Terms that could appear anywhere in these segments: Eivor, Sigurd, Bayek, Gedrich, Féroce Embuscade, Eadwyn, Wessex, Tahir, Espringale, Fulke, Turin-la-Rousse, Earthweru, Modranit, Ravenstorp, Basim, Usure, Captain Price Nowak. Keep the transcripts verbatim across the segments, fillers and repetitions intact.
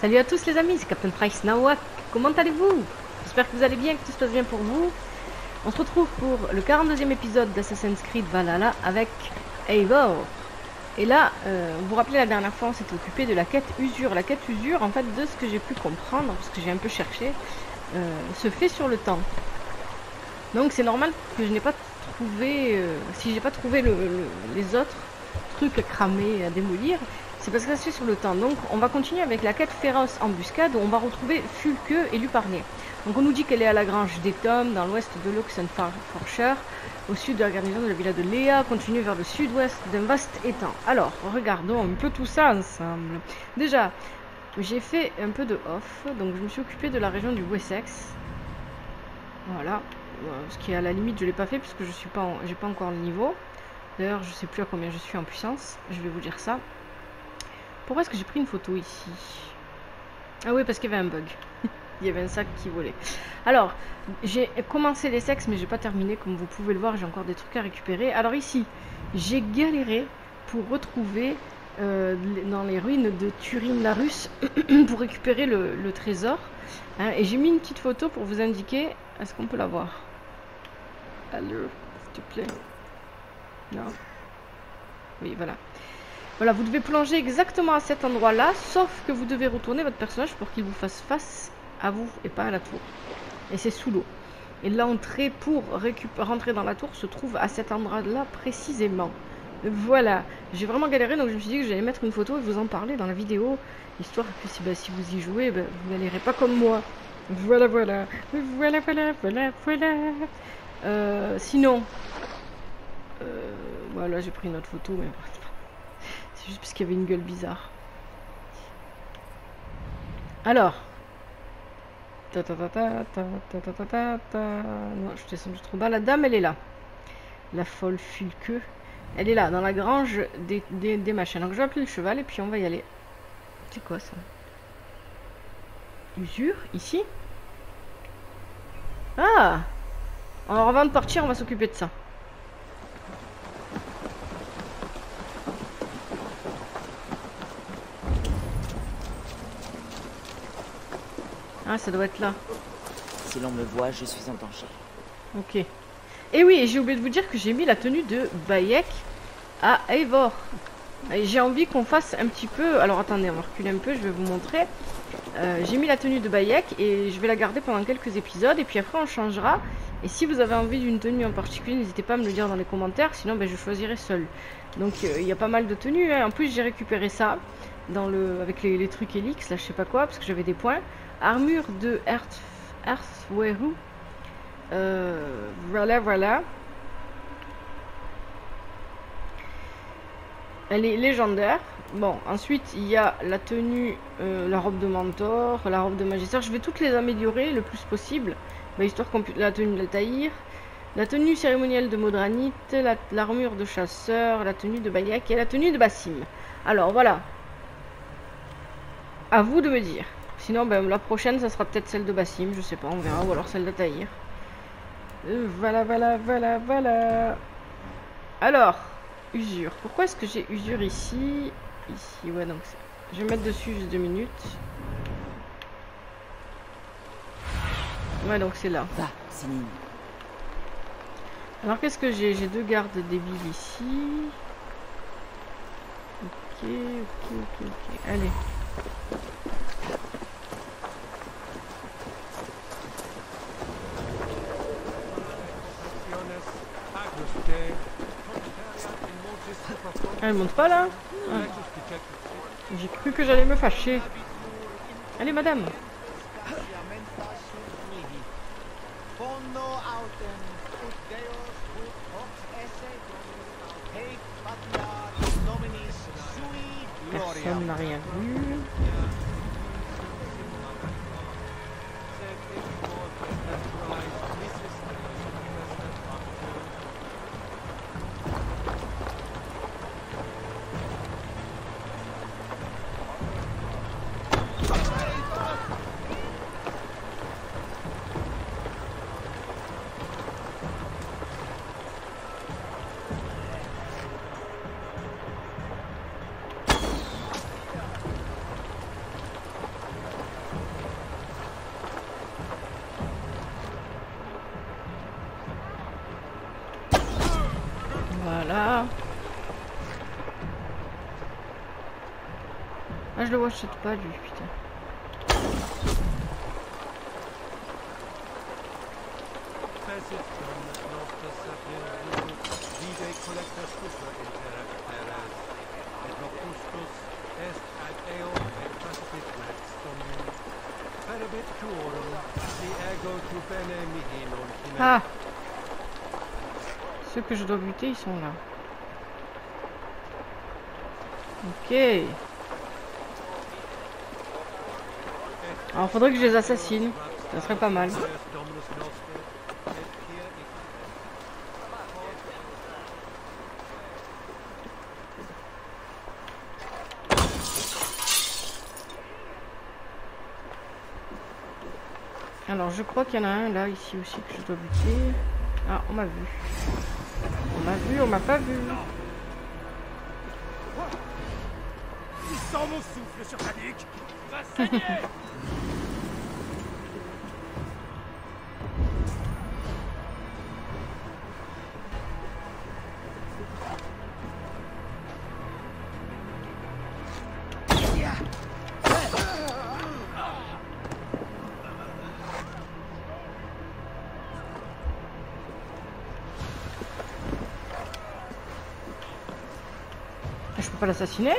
Salut à tous les amis, c'est Captain Price Nowak. Comment allez-vous? J'espère que vous allez bien, que tout se passe bien pour vous. On se retrouve pour le quarante-deuxième épisode d'Assassin's Creed Valhalla avec Eivor. Et là, euh, vous vous rappelez la dernière fois, on s'est occupé de la quête Usure. La quête Usure, en fait, de ce que j'ai pu comprendre, parce que j'ai un peu cherché, euh, se fait sur le temps. Donc c'est normal que je n'ai pas trouvé, euh, si j'ai pas trouvé le, le, les autres trucs à cramer, à démolir, c'est parce que ça se fait sur le temps. Donc on va continuer avec la quête Féroce Embuscade où on va retrouver Fulke et Luparnier. Donc on nous dit qu'elle est à la grange des Tomes, dans l'ouest de l'Oxenforshire, au sud de la garnison de la villa de Léa, continue vers le sud-ouest d'un vaste étang. Alors, regardons un peu tout ça ensemble. Déjà, j'ai fait un peu de off, donc je me suis occupée de la région du Wessex. Voilà, ce qui est à la limite je ne l'ai pas fait puisque je suis pas, en... j'ai pas encore le niveau. D'ailleurs, je ne sais plus à combien je suis en puissance, je vais vous dire ça. Pourquoi est-ce que j'ai pris une photo ici? Ah oui, parce qu'il y avait un bug. Il y avait un sac qui volait. Alors, j'ai commencé les sexes, mais j'ai pas terminé. Comme vous pouvez le voir, j'ai encore des trucs à récupérer. Alors ici, j'ai galéré pour retrouver euh, dans les ruines de Turin-la-Rousse pour récupérer le, le trésor. Hein, et j'ai mis une petite photo pour vous indiquer. Est-ce qu'on peut la voir? Allô, s'il te plaît. Non. Oui, voilà. Voilà, vous devez plonger exactement à cet endroit-là, sauf que vous devez retourner votre personnage pour qu'il vous fasse face à vous et pas à la tour. Et c'est sous l'eau. Et l'entrée pour rentrer dans la tour se trouve à cet endroit-là précisément. Voilà, j'ai vraiment galéré, donc je me suis dit que j'allais mettre une photo et vous en parler dans la vidéo, histoire que si, bah, si vous y jouez, bah, vous n'allez pas comme moi. Voilà, voilà, voilà, voilà, voilà, voilà. Euh, sinon, euh, voilà, j'ai pris une autre photo, mais... C'est juste parce qu'il y avait une gueule bizarre. Alors. Ta ta ta ta ta ta ta ta ta. Non, je suis descendue trop bas. La dame, elle est là. La folle Fulke. Elle est là, dans la grange des, des, des machins. Donc je vais appeler le cheval et puis on va y aller. C'est quoi ça? Usure, ici? Ah! Alors avant de partir, on va s'occuper de ça. Ah, ça doit être là. Si l'on me voit, je suis en danger. Ok. Et oui, j'ai oublié de vous dire que j'ai mis la tenue de Bayek à Eivor. J'ai envie qu'on fasse un petit peu... Alors attendez, on va reculer un peu, je vais vous montrer. Euh, j'ai mis la tenue de Bayek et je vais la garder pendant quelques épisodes. Et puis après, on changera. Et si vous avez envie d'une tenue en particulier, n'hésitez pas à me le dire dans les commentaires. Sinon, ben, je choisirai seule. Donc, il euh, y a pas mal de tenues. Hein. En plus, j'ai récupéré ça dans le... avec les, les trucs Elix, là, je sais pas quoi, parce que j'avais des points. Armure de Earth, Earthweru. Euh, voilà, voilà. Elle est légendaire. Bon, ensuite, il y a la tenue, euh, la robe de mentor, la robe de magistère. Je vais toutes les améliorer le plus possible. Bah, histoire qu'on puisse... La tenue de Tahir, la tenue cérémonielle de Modranit, l'armure de chasseur, la tenue de Bayek et la tenue de Basim. Alors, voilà. À vous de me dire. Sinon, ben, la prochaine, ça sera peut-être celle de Basim, je sais pas, on verra, ou alors celle de Tahir. Euh, voilà, voilà, voilà, voilà. Alors, usure. Pourquoi est-ce que j'ai usure ici? Ici, ouais, donc je vais mettre dessus juste deux minutes. Ouais, donc c'est là. Alors, qu'est-ce que j'ai? J'ai deux gardes débiles ici. Ok, ok, ok, ok. Allez. Elle monte pas là, ah. J'ai cru que j'allais me fâcher. Allez madame. Personne n'a rien vu. Ah, je le watchette pas, lui, putain. Ah, ceux que je dois buter, ils sont là. Ok. Alors faudrait que je les assassine. Ça serait pas mal. Alors je crois qu'il y en a un là, ici aussi, que je dois buter. Ah, on m'a vu. On m'a vu, on m'a pas vu. Il sent mon souffle sur ta nuque. Va saigner. Pas l'assassiner?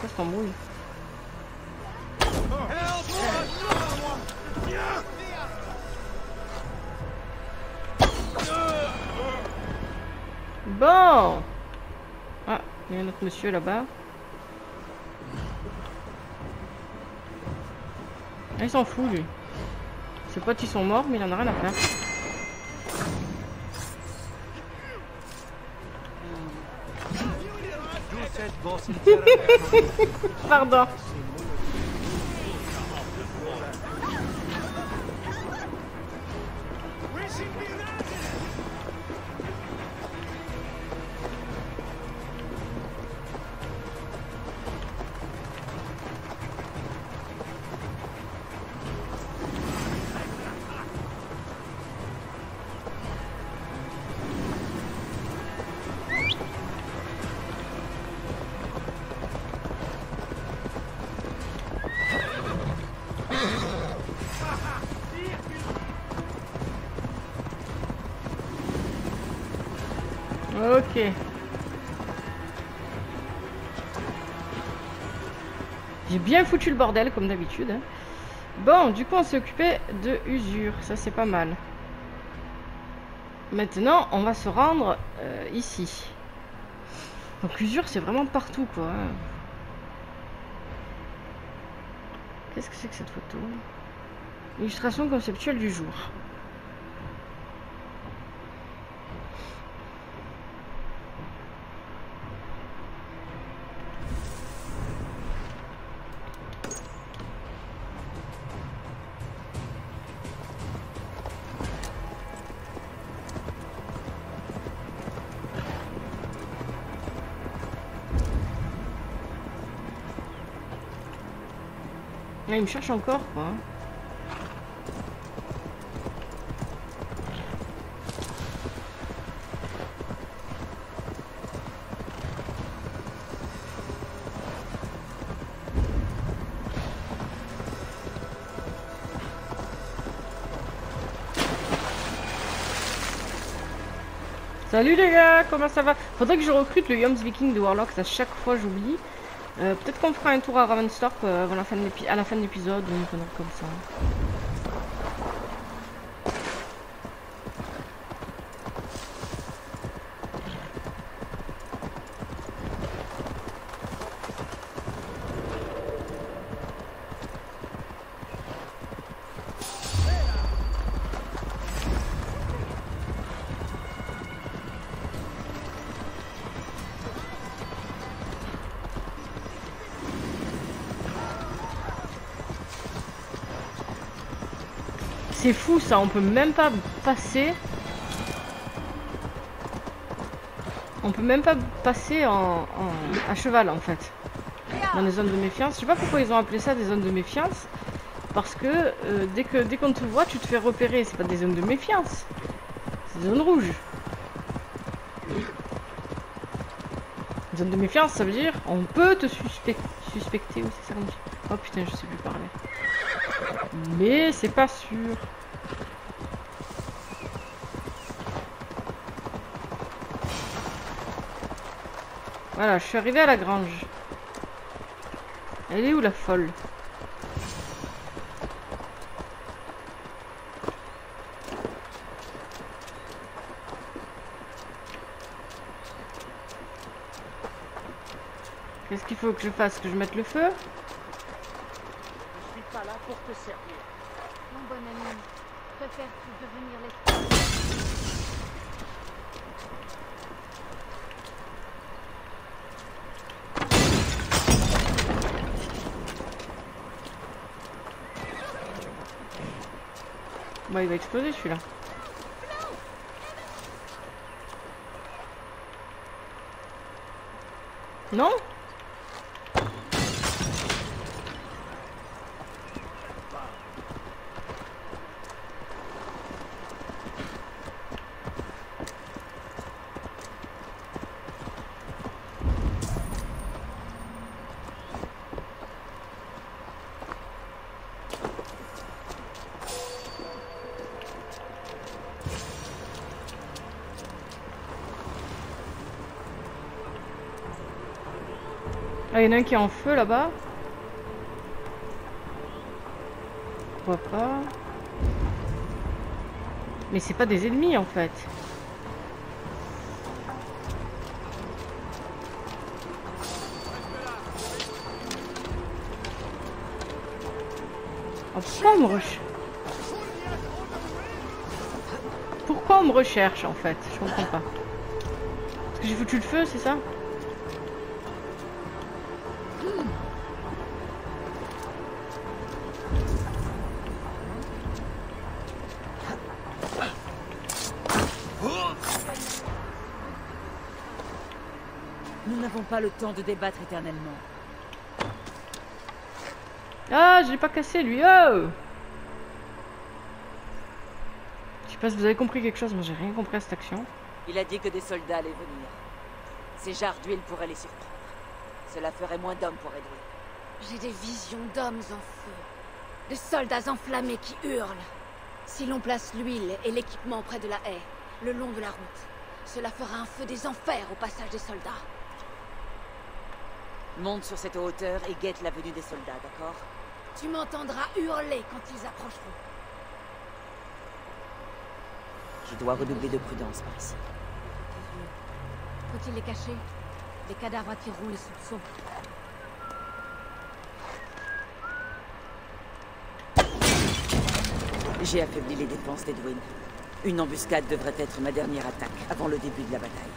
Pourquoi je t'embrouille? Bon! Ah, il y a un autre monsieur là-bas. Ah, il s'en fout, lui. Ses potes, ils sont morts, mais il en a rien à faire. Pardon. Ok. J'ai bien foutu le bordel comme d'habitude. Hein. Bon, du coup on s'est occupé de Usure, ça c'est pas mal. Maintenant on va se rendre euh, ici. Donc Usure c'est vraiment partout quoi. Hein. Qu'est-ce que c'est que cette photo? Illustration conceptuelle du jour. Il me cherche encore quoi. Salut les gars, comment ça va? Faudrait que je recrute le Yoms Viking de Warlocks, à chaque fois j'oublie. Euh, peut-être qu'on fera un tour à Ravenstorp euh, avant la fin de à la fin de l'épisode ou une connerie comme ça. C'est fou ça, on peut même pas passer. On peut même pas passer en, en, à cheval en fait. Dans les zones de méfiance. Je sais pas pourquoi ils ont appelé ça des zones de méfiance. Parce que euh, dès que dès qu'on te voit, tu te fais repérer. C'est pas des zones de méfiance. C'est des zones rouges. Zone de méfiance, ça veut dire on peut te suspecter. Suspecter, oui, c'est ça comme ça. Oh putain, je sais plus parler. Mais c'est pas sûr. Voilà, je suis arrivé à la grange. Elle est où la folle? Qu'est-ce qu'il faut que je fasse? Que je mette le feu? Je suis pas là pour te servir. Mon bon ami, préfères-tu devenir l'esclave? Bah, il va exploser celui-là. Non ? Ah, il y en a un qui est en feu là-bas. Pourquoi pas? Mais c'est pas des ennemis en fait. Oh, pourquoi on me recherche? Pourquoi on me recherche en fait? Je comprends pas. Parce que j'ai foutu le feu, c'est ça? Pas le temps de débattre éternellement. Ah, je l'ai pas cassé lui. Oh, je sais pas si vous avez compris quelque chose, mais j'ai rien compris à cette action. Il a dit que des soldats allaient venir. Ces jarres d'huile pourraient les surprendre. Cela ferait moins d'hommes pour Eadwyn. J'ai des visions d'hommes en feu, de soldats enflammés qui hurlent. Si l'on place l'huile et l'équipement près de la haie, le long de la route, cela fera un feu des enfers au passage des soldats. Monte sur cette hauteur et guette la venue des soldats, d'accord? Tu m'entendras hurler quand ils approcheront. Je dois redoubler de prudence par ici. Faut-il les cacher? Les cadavres attireront les soupçons. J'ai affaibli les défenses d'Eadwyn. Une embuscade devrait être ma dernière attaque avant le début de la bataille.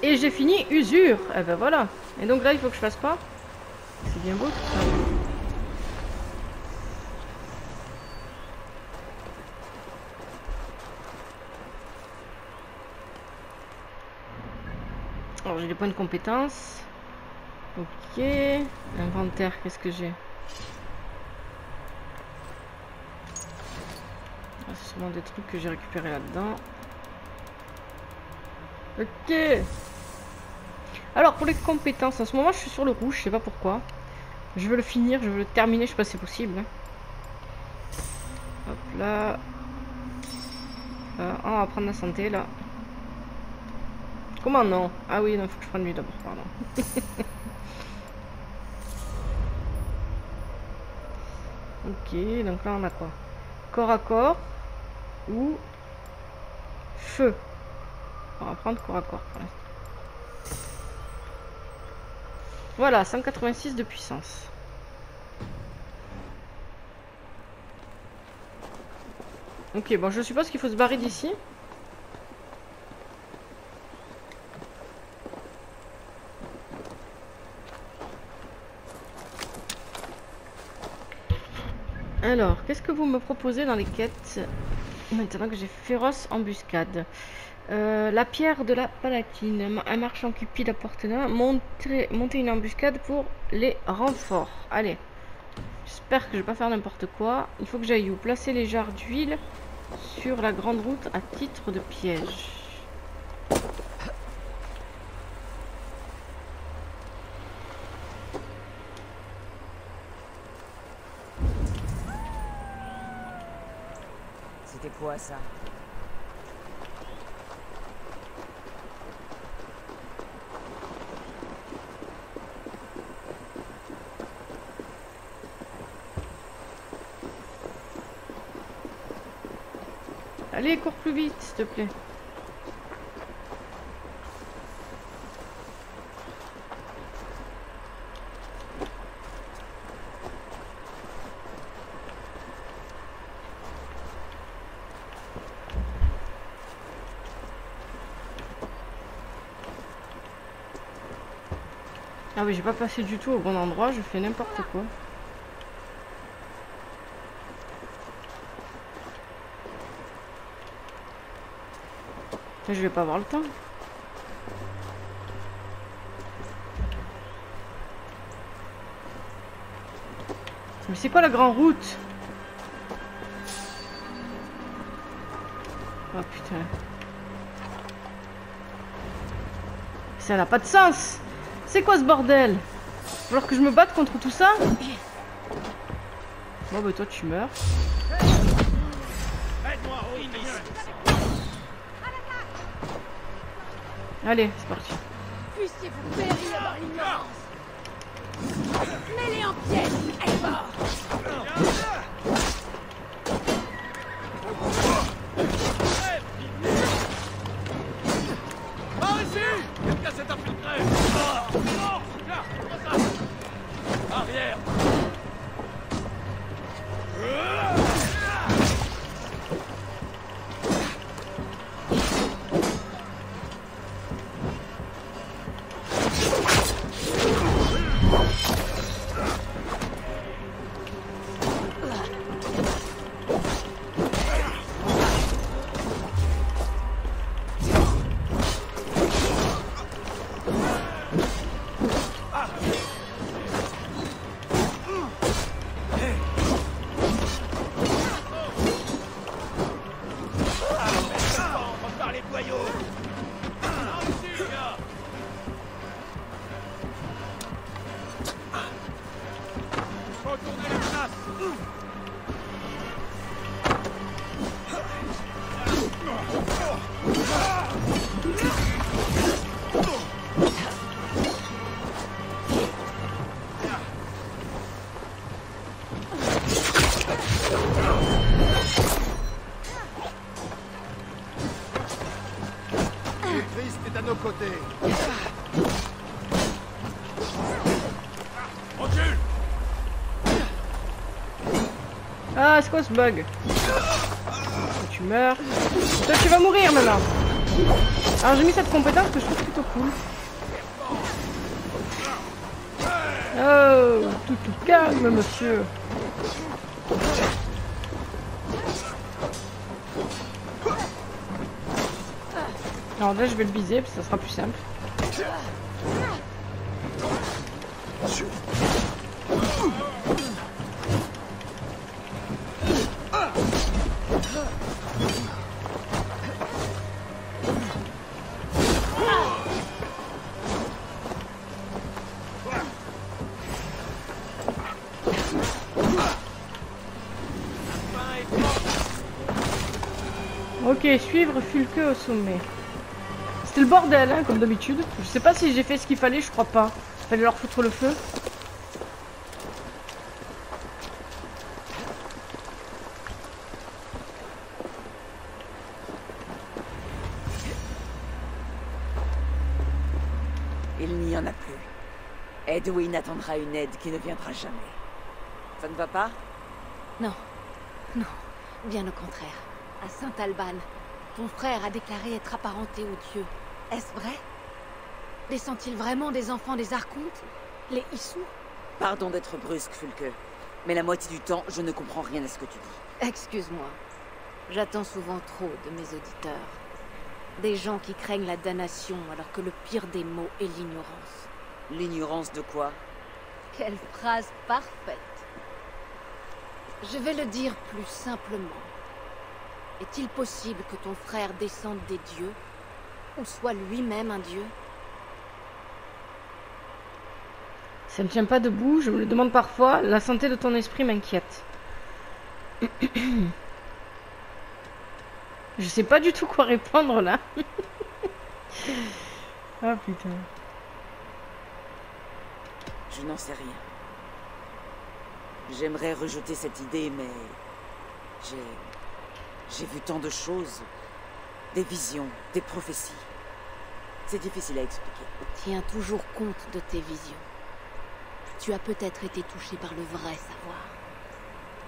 Et j'ai fini Usure. Eh ben voilà. Et donc là, il faut que je fasse pas. C'est bien beau tout ça. Alors j'ai des points de compétence. Ok. Inventaire, qu'est-ce que j'ai? Ah, c'est sûrement des trucs que j'ai récupérés là-dedans. Ok. Alors pour les compétences, en ce moment je suis sur le rouge, je sais pas pourquoi. Je veux le finir, je veux le terminer, je sais pas si c'est possible. Hop là. Euh, oh, on va prendre la santé là. Comment non? Ah oui, non, faut que je prenne lui d'abord, pardon. Ok, donc là on a quoi? Corps à corps ou feu. On va prendre corps à corps pour l'instant. Voilà, cent quatre-vingt-six de puissance. Ok, bon, je suppose qu'il faut se barrer d'ici. Alors, qu'est-ce que vous me proposez dans les quêtes? Maintenant que j'ai Féroce Embuscade. Euh, la pierre de la palatine, un marchand cupide à portée d'un, monter, monter une embuscade pour les renforts. Allez, j'espère que je vais pas faire n'importe quoi. Il faut que j'aille où? Placer les jarres d'huile sur la grande route à titre de piège. C'était quoi, ça? Allez, cours plus vite, s'il te plaît. Ah oui, j'ai pas passé du tout au bon endroit, je fais n'importe quoi. Je vais pas avoir le temps. Mais c'est quoi la grande route? Oh putain. Ça n'a pas de sens. C'est quoi ce bordel? Alors que je me batte contre tout ça? Bon bah toi tu meurs. Allez, c'est parti. Puissiez-vous périr dans l'ignorance. Mêlez en pièces, Eivor. Par ici. Quelqu'un s'est infiltré. Non, là, prends ça. Arrière. Ah, c'est quoi ce bug? Tu meurs. Toi, tu vas mourir maintenant. Alors, j'ai mis cette compétence que je trouve plutôt cool. Oh, tout, tout calme, monsieur. Alors là, je vais le viser, puis ça sera plus simple. Ok, suivre Fulke au sommet. C'était le bordel, hein, comme d'habitude. Je sais pas si j'ai fait ce qu'il fallait, je crois pas. Il fallait leur foutre le feu. Il n'y en a plus. Eadwyn attendra une aide qui ne viendra jamais. Ça ne va pas? Non. Non. Bien au contraire. À Saint-Alban, ton frère a déclaré être apparenté aux dieux. Est-ce vrai? Descend-il vraiment des enfants des Archontes? Les Issous? Pardon d'être brusque, Fulke, mais la moitié du temps, je ne comprends rien à ce que tu dis. Excuse-moi. J'attends souvent trop de mes auditeurs. Des gens qui craignent la damnation alors que le pire des mots est l'ignorance. L'ignorance de quoi? Quelle phrase parfaite. Je vais le dire plus simplement. Est-il possible que ton frère descende des dieux, ou soit lui-même un dieu? Ça ne tient pas debout, je me le demande parfois, la santé de ton esprit m'inquiète. Je sais pas du tout quoi répondre là. Ah putain. Je n'en sais rien. J'aimerais rejeter cette idée, mais j'ai j'ai vu tant de choses, des visions, des prophéties. C'est difficile à expliquer. Tiens toujours compte de tes visions. Tu as peut-être été touché par le vrai savoir.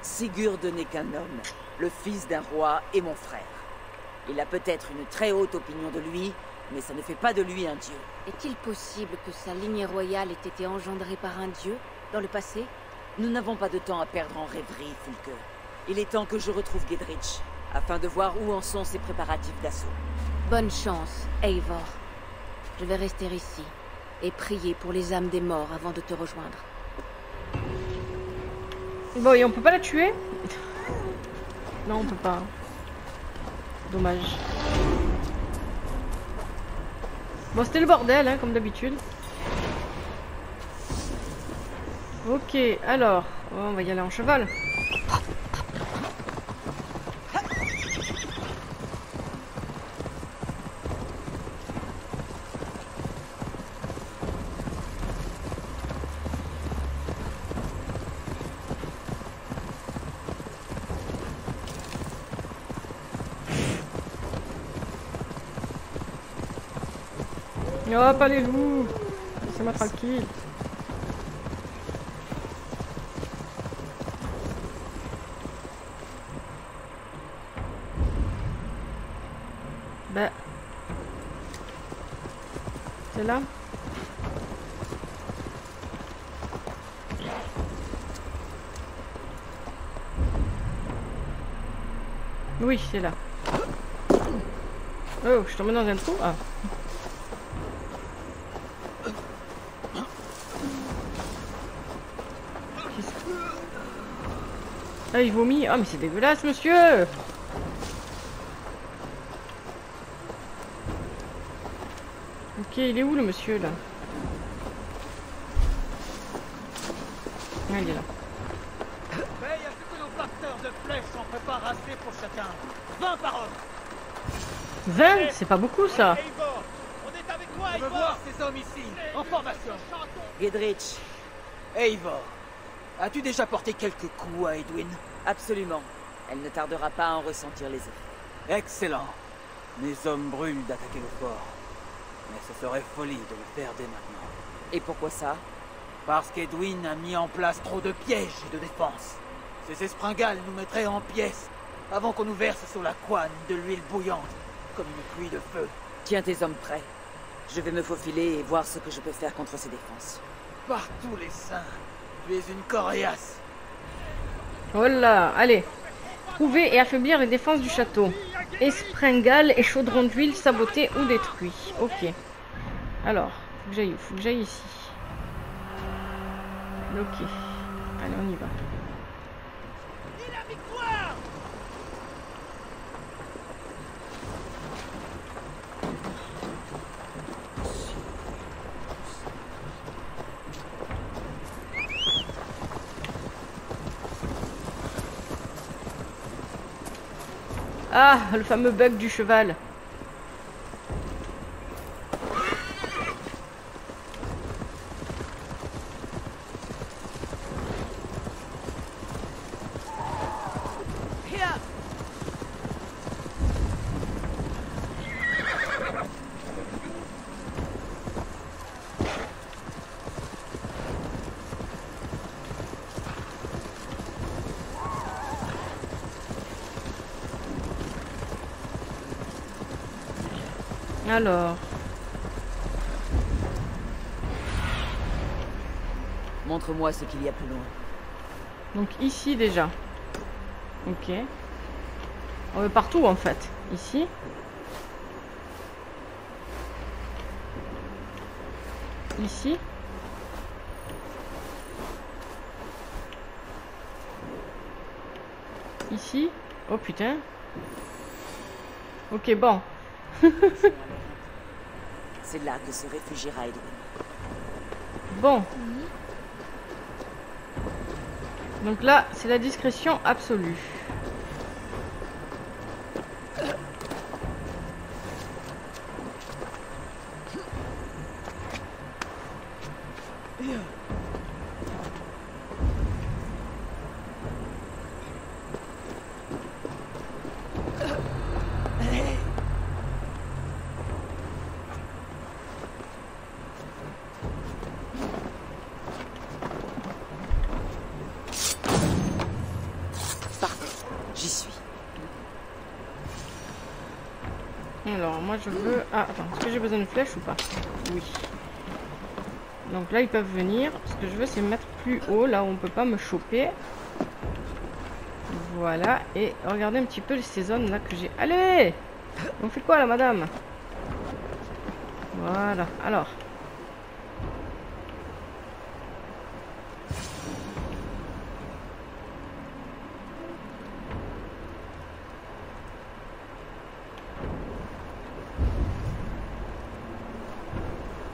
Sigurd n'est qu'un homme, le fils d'un roi et mon frère. Il a peut-être une très haute opinion de lui, mais ça ne fait pas de lui un dieu. Est-il possible que sa lignée royale ait été engendrée par un dieu, dans le passé? Nous n'avons pas de temps à perdre en rêverie, Fulke. Il est temps que je retrouve Gedrich, afin de voir où en sont ses préparatifs d'assaut. Bonne chance, Eivor. Je vais rester ici, et prier pour les âmes des morts avant de te rejoindre. Bon, et on peut pas la tuer? Non, on peut pas. Dommage. Bon, c'était le bordel, hein, comme d'habitude. Ok, alors, on va y aller en cheval. Oh, pas les loups! Laissez-moi tranquille. Bah. C'est là? Oui, c'est là. Oh, je suis tombée dans un trou? Ah. Ah, il vomit. Ah, mais c'est dégueulasse, monsieur. Ok, il est où le monsieur là? Ah, il est là. Veille à ce que nos partenaires de flèches s'en préparent assez pour chacun. vingt par homme. vingt, c'est pas beaucoup ça. On est avec toi, Eivor. On veut voir ces hommes ici, en formation. Gedrich, Eivor. As-tu déjà porté quelques coups à Eadwyn? Absolument. Elle ne tardera pas à en ressentir les effets. Excellent. Mes hommes brûlent d'attaquer le fort. Mais ce serait folie de le faire dès maintenant. Et pourquoi ça? Parce qu'Eadwyn a mis en place trop de pièges et de défenses. Ces espringales nous mettraient en pièces avant qu'on nous verse sur la couenne de l'huile bouillante, comme une pluie de feu. Tiens tes hommes prêts. Je vais me faufiler et voir ce que je peux faire contre ces défenses. Par tous les saints! Tu es une coriace. Voilà, allez. Trouver et affaiblir les défenses du château. Espringale et chaudron d'huile sabotés ou détruits. Ok. Alors, faut que j'aille où? Faut que j'aille ici. Ok. Allez, on y va. Ah, le fameux bug du cheval. Alors... Montre-moi ce qu'il y a plus loin. Donc ici déjà. Ok. On est partout en fait. Ici. Ici. Ici. Oh putain. Ok, bon. C'est là que se réfugiera Eadwyn. Bon. Donc là, c'est la discrétion absolue. Moi je veux... Ah attends, est-ce que j'ai besoin de flèches ou pas? Oui. Donc là ils peuvent venir. Ce que je veux c'est me mettre plus haut, là où on peut pas me choper. Voilà. Et regardez un petit peu ces zones là que j'ai... Allez! On fait quoi là madame? Voilà. Alors.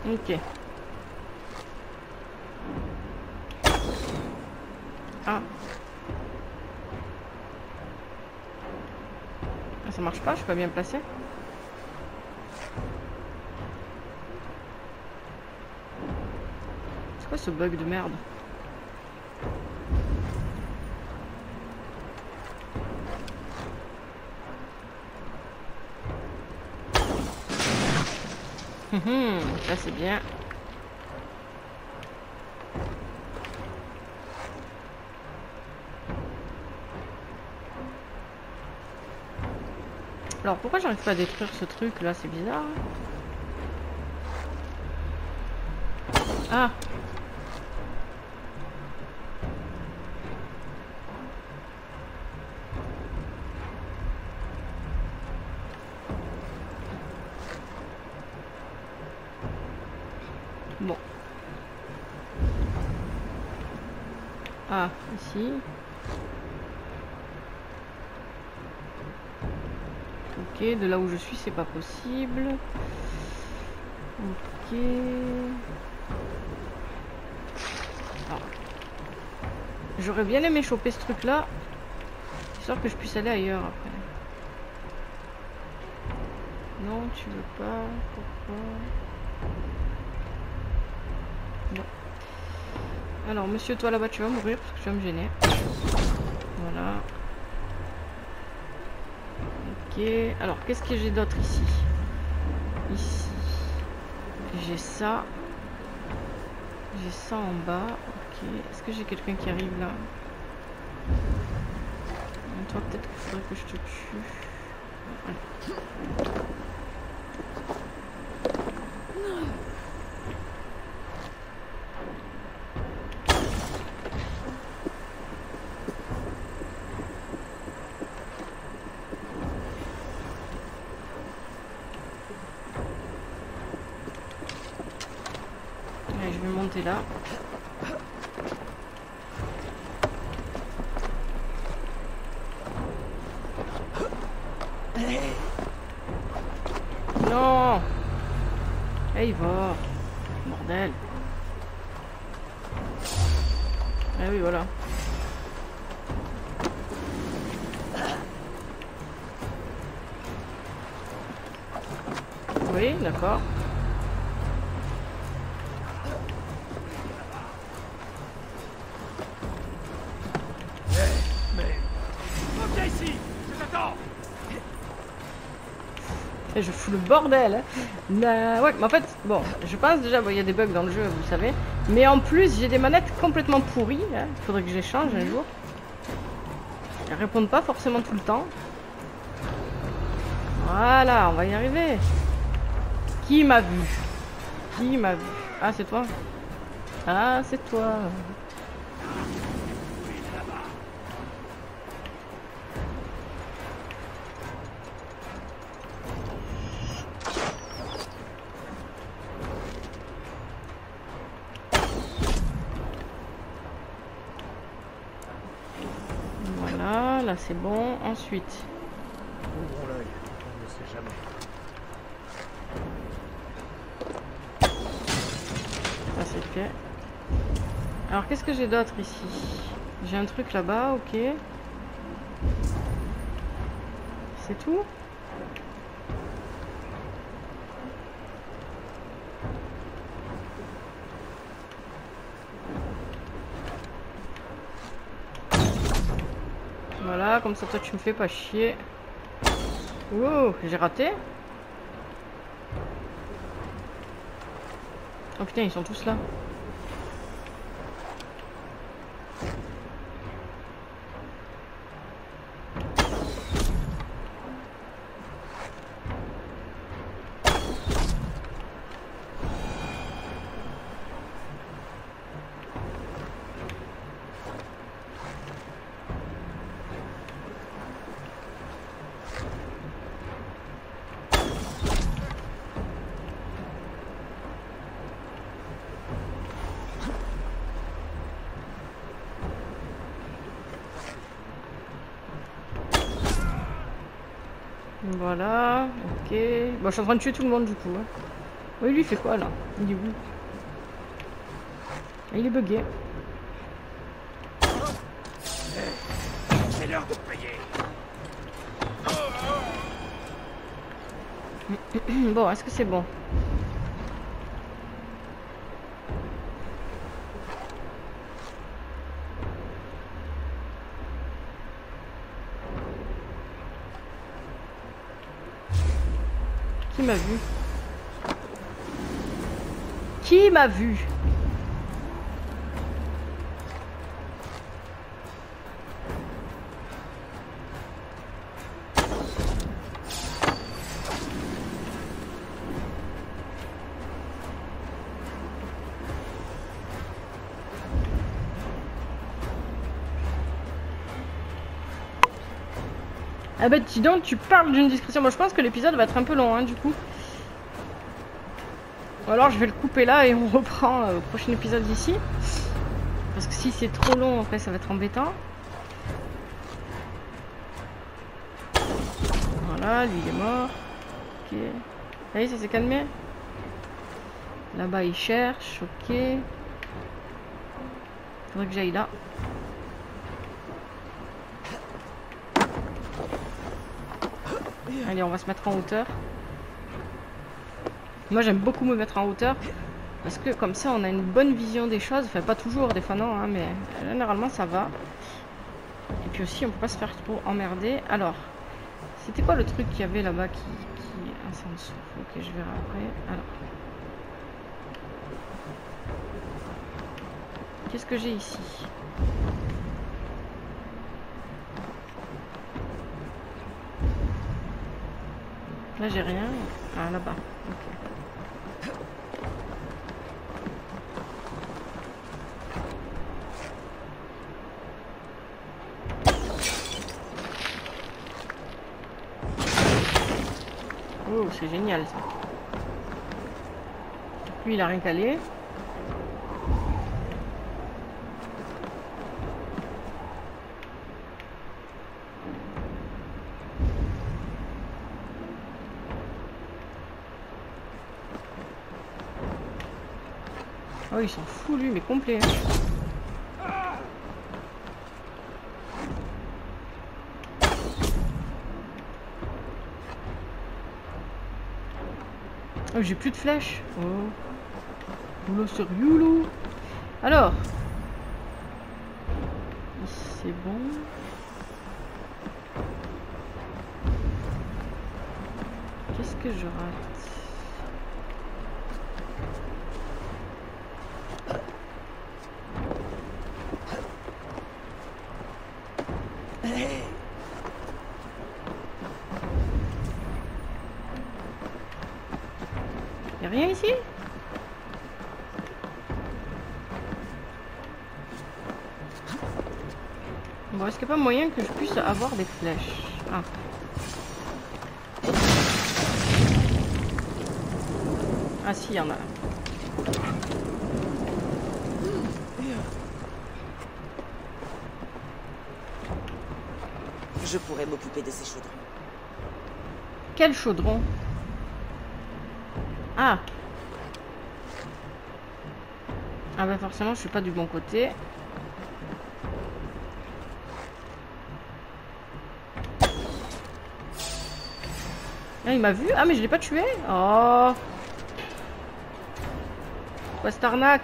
Ok. Ah. Ça marche pas, je suis pas bien placée. C'est quoi ce bug de merde? Hum, ça c'est bien. Alors pourquoi j'arrive pas à détruire ce truc là? C'est bizarre. Ah. Ah, ici. Ok, de là où je suis, c'est pas possible. Ok. Ah. J'aurais bien aimé choper ce truc-là, histoire que je puisse aller ailleurs après. Non, tu veux pas. Pourquoi? Non. Alors monsieur, toi là-bas tu vas mourir parce que tu vas me gêner. Voilà. Ok. Alors qu'est-ce que j'ai d'autre ici? Ici. J'ai ça. J'ai ça en bas. Ok. Est-ce que j'ai quelqu'un qui arrive là? Et toi peut-être qu'il faudrait que je te tue. Allez. Là. Non, Eivor, bordel. Ah oui, voilà. Oui, d'accord. Et je fous le bordel. Nah, ouais, mais en fait, bon, je pense déjà, bon, y a des bugs dans le jeu, vous le savez. Mais en plus, j'ai des manettes complètement pourries. Il hein, faudrait que je les change un jour. Elles répondent pas forcément tout le temps. Voilà, on va y arriver. Qui m'a vu? Qui m'a vu? Ah, c'est toi. Ah, c'est toi. Là c'est bon, ensuite. Ouvrons l'œil, on ne sait jamais. Ça c'est fait. Alors qu'est-ce que j'ai d'autre ici? J'ai un truc là-bas, ok. C'est tout? Voilà, comme ça toi tu me fais pas chier. Wow, j'ai raté. Oh putain, ils sont tous là. Voilà, ok. Bon, je suis en train de tuer tout le monde du coup. Oui, lui, il fait quoi là? Il est où? Il est bugué. C'est l'heure de payer. Bon, est-ce que c'est bon? Qui m'a vu? Qui m'a vu? Ah bah dis donc, tu parles d'une discrétion. Moi je pense que l'épisode va être un peu long hein, du coup. Ou alors je vais le couper là et on reprend euh, au prochain épisode d'ici. Parce que si c'est trop long après ça va être embêtant. Voilà, lui il est mort. Ok. Ça y est, ça s'est calmé. Là-bas il cherche, ok. Faudrait que j'aille là. Allez, on va se mettre en hauteur. Moi j'aime beaucoup me mettre en hauteur parce que comme ça on a une bonne vision des choses. Enfin pas toujours, des fois non hein, mais généralement ça va. Et puis aussi on peut pas se faire trop emmerder. Alors c'était quoi le truc qu'il y avait là-bas qui, qui... Ah, c'est en dessous. Ok, je verrai après. Alors qu'est-ce que j'ai ici? Là j'ai rien. Ah là-bas. Ok. Oh c'est génial ça. Lui il a rien calé. Oh, il s'en fout lui, mais complet. Oh, j'ai plus de flèches. Oh. Boulot sur Yulu. Alors. C'est bon. Qu'est-ce que je rate? Bon, est-ce qu'il n'y a pas moyen que je puisse avoir des flèches? Ah. Ah si, il y en a. Je pourrais m'occuper de ces chaudrons. Quel chaudron? Ah. Ah bah forcément, je suis pas du bon côté. Ah, il m'a vu. Ah, mais je l'ai pas tué. Oh. Quoi, cette arnaque?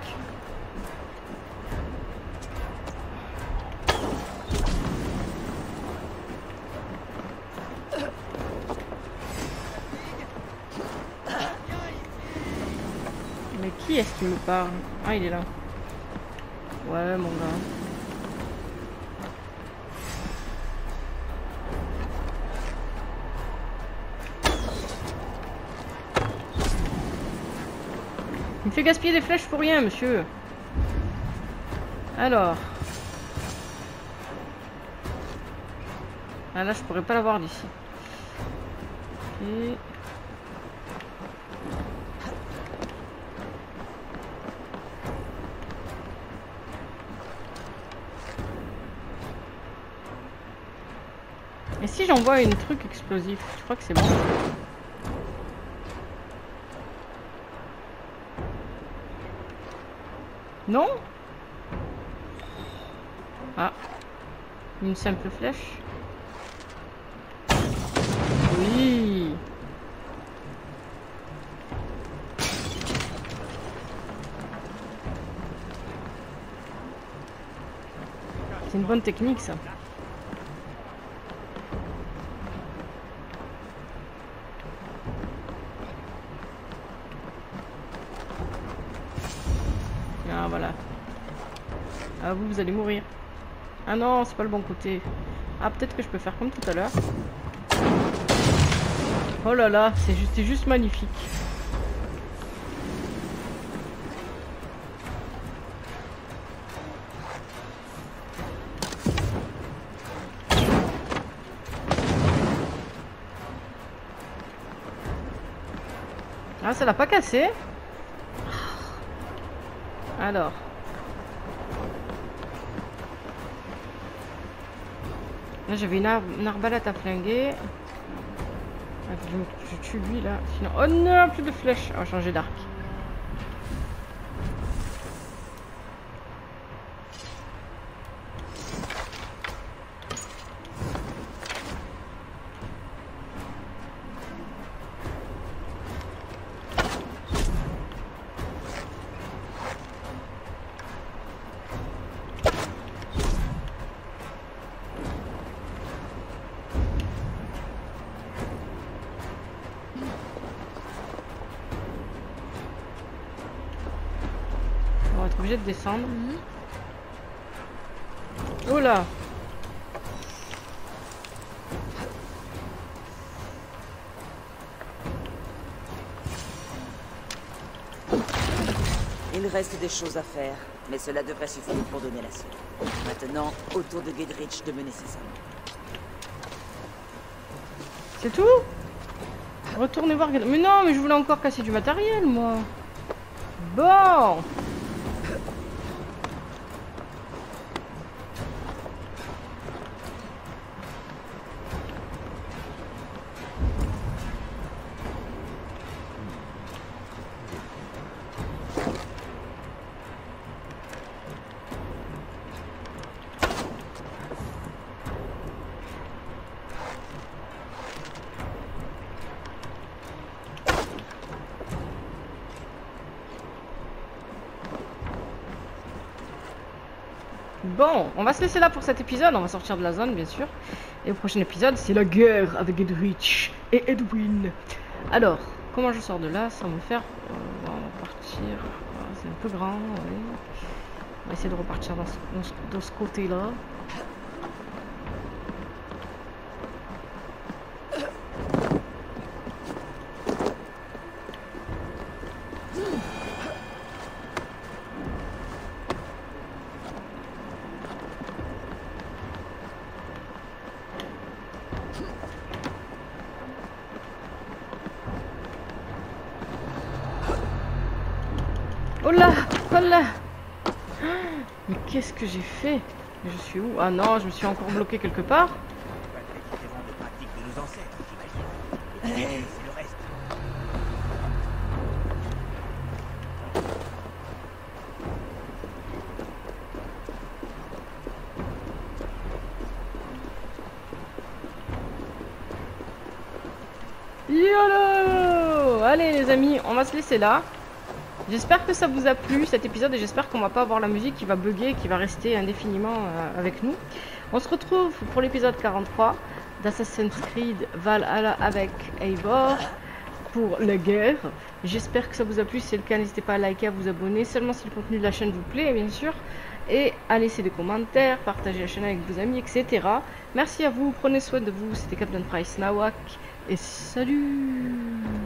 Qui est-ce qui me parle? Ah, il est là. Ouais, mon gars. Il me fait gaspiller des flèches pour rien, monsieur. Alors. Ah là, je pourrais pas l'avoir d'ici. Ok. Et si j'envoie une truc explosif, je crois que c'est bon. Non? Ah. Une simple flèche. Oui. C'est une bonne technique ça. Vous, vous allez mourir. Ah non, c'est pas le bon côté. Ah, peut-être que je peux faire comme tout à l'heure. Oh là là, c'est juste, c'est juste magnifique. Ah, ça l'a pas cassé. Alors. Là j'avais une, ar une arbalète à flinguer. Attends, je, me, je tue lui là. Sinon... Oh non, plus de flèches. Oh, changer d'arc. De descendre. Mmh. Oh là. Il reste des choses à faire, mais cela devrait suffire pour donner la suite. Maintenant, autour de Gedrich de mener ses hommes. C'est tout? Retournez voir. Mais non, mais je voulais encore casser du matériel, moi. Bon. Bon, on va se laisser là pour cet épisode, on va sortir de la zone bien sûr. Et au prochain épisode, c'est la guerre avec Gedrich et Eadwyn. Alors, comment je sors de là sans me faire... Euh, bon, on va partir... C'est un peu grand, ouais. On va essayer de repartir dans ce, dans ce côté-là. Qu'est-ce que j'ai fait? Je suis où? Ah non, je me suis encore bloqué quelque part. YOLO! Allez les amis, on va se laisser là. J'espère que ça vous a plu cet épisode et j'espère qu'on va pas avoir la musique qui va bugger, qui va rester indéfiniment euh, avec nous. On se retrouve pour l'épisode quarante-trois d'Assassin's Creed Valhalla avec Eivor. pour la guerre. J'espère que ça vous a plu. Si c'est le cas, n'hésitez pas à liker, à vous abonner, seulement si le contenu de la chaîne vous plaît, bien sûr. Et à laisser des commentaires, partager la chaîne avec vos amis, et cetera. Merci à vous, prenez soin de vous. C'était Captain Price Nowak. Et salut!